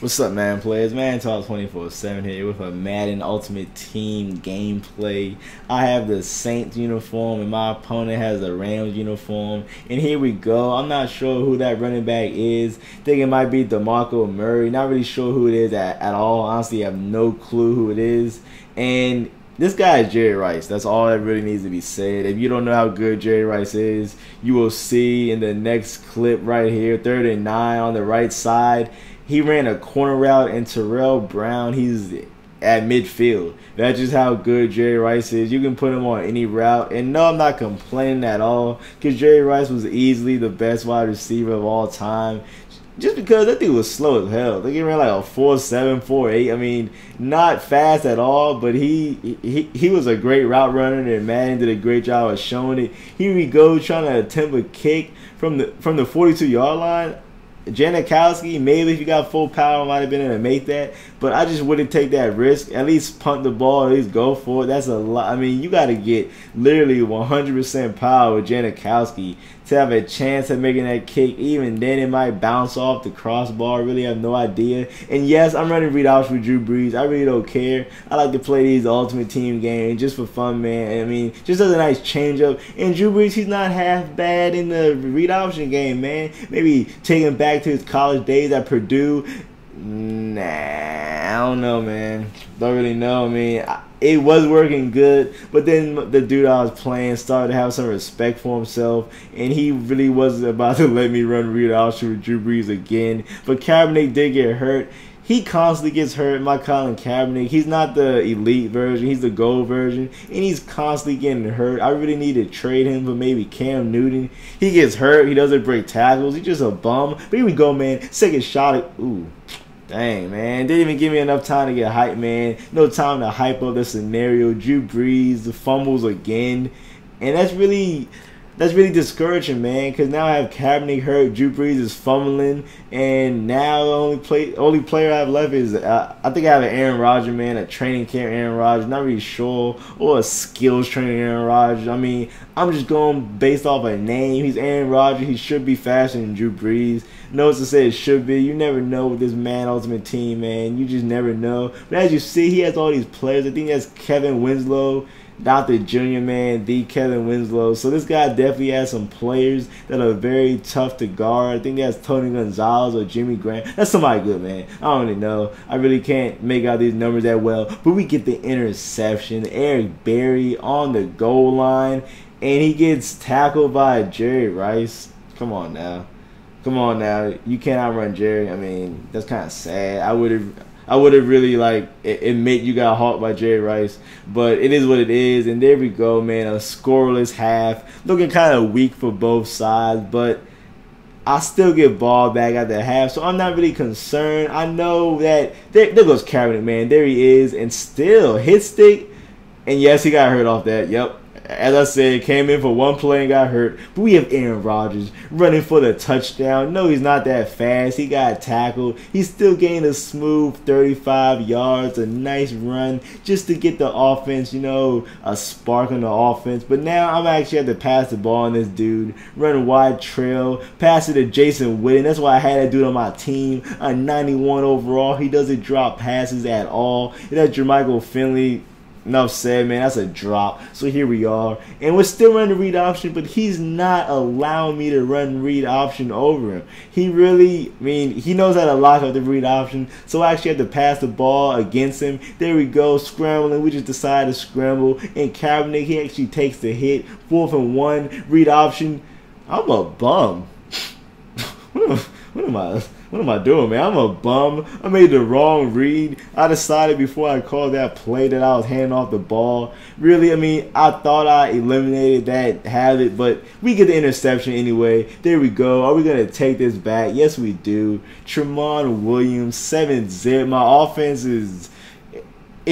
What's up, man players? Man Talk247 here with a Madden Ultimate Team gameplay. I have the Saints uniform and my opponent has the Rams uniform. And here we go. I'm not sure who that running back is. Think it might be DeMarco Murray. Not really sure who it is at all. Honestly, I have no clue who it is. And this guy is Jerry Rice. That's all that really needs to be said. If you don't know how good Jerry Rice is, you will see in the next clip right here, 3rd and 9 on the right side. He ran a corner route, and Terrell Brown, he's at midfield. That's just how good Jerry Rice is. You can put him on any route. And no, I'm not complaining at all, because Jerry Rice was easily the best wide receiver of all time. Just because that dude was slow as hell. Like, he ran like a 4.7, 4.8. I mean, not fast at all, but he was a great route runner, and Madden did a great job of showing it. Here we go, trying to attempt a kick from the 42-yard line. Janikowski, maybe if you got full power, might have been able to make that. But I just wouldn't take that risk. At least punt the ball. At least go for it. That's a lot. I mean, you got to get literally 100% power with Janikowski to have a chance at making that kick. Even then, it might bounce off the crossbar. I really have no idea. And yes, I'm running read option with Drew Brees. I really don't care. I like to play these Ultimate Team games just for fun, man. I mean, just as a nice change-up. And Drew Brees, he's not half bad in the read option game, man. Maybe take him back to his college days at Purdue. Nah, I don't know, man. Don't really know. I mean, it was working good, but then the dude I was playing started to have some respect for himself, and he really wasn't about to let me run read option with Drew Brees again. But Kaepernick did get hurt. He constantly gets hurt. My Colin Kaepernick, he's not the elite version. He's the gold version, and he's constantly getting hurt. I really need to trade him for maybe Cam Newton. He gets hurt. He doesn't break tackles. He's just a bum. But here we go, man. Second shot at, ooh. Dang, man. Didn't even give me enough time to get hyped, man. No time to hype up the scenario. Drew Brees fumbles again. And that's really discouraging, man, because now I have Kaepernick hurt. Drew Brees is fumbling. And now the only player I have left is, I think I have an Aaron Rodgers, man, a training camp Aaron Rodgers. Not really sure. Or a skills training Aaron Rodgers. I mean, I'm just going based off a name. He's Aaron Rodgers. He should be faster than Drew Brees. Notice to say it should be. You never know with this Man Ultimate Team, man. You just never know. But as you see, he has all these players. I think that's Kevin Winslow, Dr. Jr., man, the Kevin Winslow. So this guy definitely has some players that are very tough to guard. I think that's Tony Gonzalez or Jimmy Graham. That's somebody good, man. I don't really know. I really can't make out these numbers that well. But we get the interception. Eric Berry on the goal line. And he gets tackled by Jerry Rice. Come on now. Come on now, you can't outrun Jerry. I mean, that's kind of sad. I would have really like admit you got hawked by Jerry Rice, but it is what it is. And there we go, man. A scoreless half, looking kind of weak for both sides, but I still get ball back at the half, so I'm not really concerned. I know that there goes Kaepernick, man. There he is, and still hit stick. And yes, he got hurt off that. Yep. As I said, came in for one play and got hurt. But we have Aaron Rodgers running for the touchdown. No, he's not that fast. He got tackled. He still gained a smooth 35 yards, a nice run just to get the offense, you know, a spark on the offense. But now I'm actually have to pass the ball on this dude, run a wide trail, pass it to Jason Witten. That's why I had that dude on my team, a 91 overall. He doesn't drop passes at all. And that's Jermichael Finley. Enough said, man. That's a drop. So here we are. And we're still running read option, but he's not allowing me to run read option over him. He really, I mean, he knows how to lock up the read option. So I actually have to pass the ball against him. There we go. Scrambling. We just decided to scramble. And Kaepernick, he actually takes the hit. 4th and 1. Read option. I'm a bum. What am I doing, man? I'm a bum. I made the wrong read. I decided before I called that play that I was handing off the ball. Really, I mean, I thought I eliminated that habit, but we get the interception anyway. There we go. Are we going to take this back? Yes, we do. Tremond Williams, 7-zip. My offense is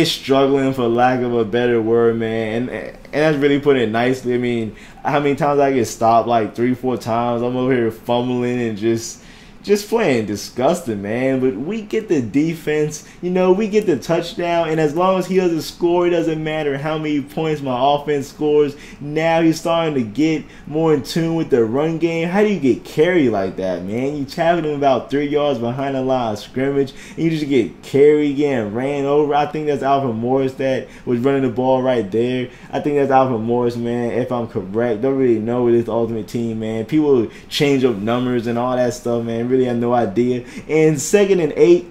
struggling, for lack of a better word, man. And that's really putting it nicely. I mean, how many times I get stopped? Like 3, 4 times. I'm over here fumbling and just just playing disgusting, man. But we get the defense, you know, we get the touchdown, and as long as he doesn't score, it doesn't matter how many points my offense scores. Now he's starting to get more in tune with the run game. How do you get carry like that, man? You tapping him about 3 yards behind the line of scrimmage, and you just get carry getting ran over. I think that's Alvin Morris that was running the ball right there. I think that's Alvin Morris, man, if I'm correct. Don't really know with this Ultimate Team, man. People change up numbers and all that stuff, man. Really have no idea. And 2nd and 8,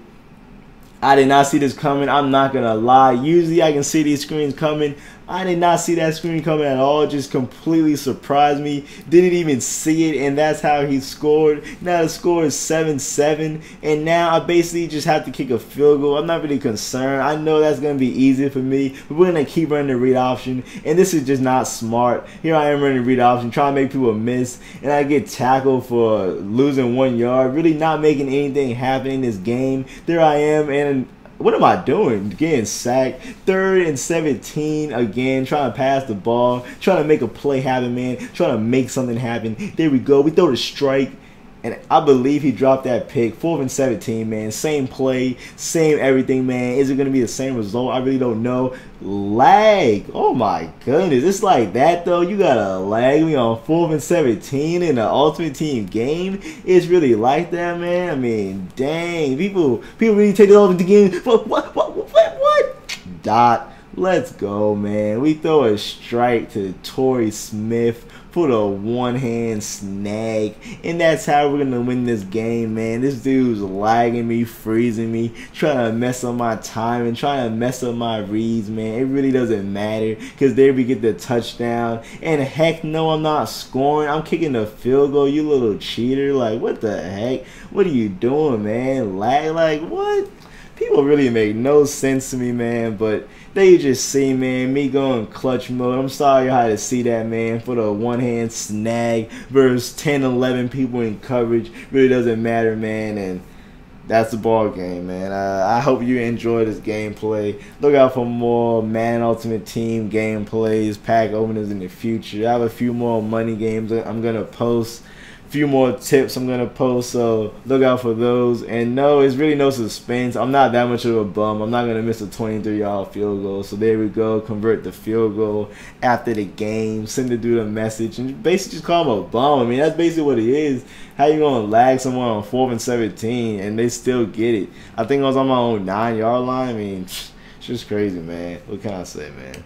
I did not see this coming. I'm not gonna lie. Usually I can see these screens coming. I did not see that screen coming at all. It just completely surprised me. Didn't even see it, and that's how he scored. Now the score is 7-7, and now I basically just have to kick a field goal. I'm not really concerned. I know that's going to be easy for me. We're going to keep running the read option, and this is just not smart. Here I am running the read option, trying to make people miss, and I get tackled for losing 1 yard, really not making anything happen in this game. There I am, and what am I doing? Getting sacked. 3rd and 17 again. Trying to pass the ball. Trying to make a play happen, man. Trying to make something happen. There we go. We throw the strike. And I believe he dropped that pick. 4th and 17, man. Same play. Same everything, man. Is it going to be the same result? I really don't know. Lag. Oh, my goodness. It's like that, though. You got to lag me on 4th and 17 in an Ultimate Team game. It's really like that, man. I mean, dang. People really take it over the game. What? Dot. Let's go, man. We throw a strike to Torrey Smith. Put a one-hand snag, and that's how we're gonna win this game, man. This dude's lagging me, freezing me, trying to mess up my time and trying to mess up my reads, man. It really doesn't matter, because there we get the touchdown, and heck no, I'm not scoring. I'm kicking the field goal, you little cheater. Like, what the heck? What are you doing, man? Lag, like, what? People really make no sense to me, man, but they just see, man, me going clutch mode. I'm sorry y'all had to see that, man, for the one-hand snag versus 10, 11 people in coverage. Really doesn't matter, man, and that's the ball game, man. I hope you enjoy this gameplay. Look out for more Man Ultimate Team gameplays, pack openers in the future. I have a few more money games I'm going to post. Few more tips I'm gonna post, so look out for those. And no, it's really no suspense. I'm not that much of a bum. I'm not gonna miss a 23-yard field goal. So there we go. Convert the field goal after the game. Send the dude a message and basically just call him a bum. I mean, that's basically what it is. How you gonna lag someone on 4th and 17 and they still get it? I think I was on my own 9-yard line. I mean, it's just crazy, man. What can I say, man?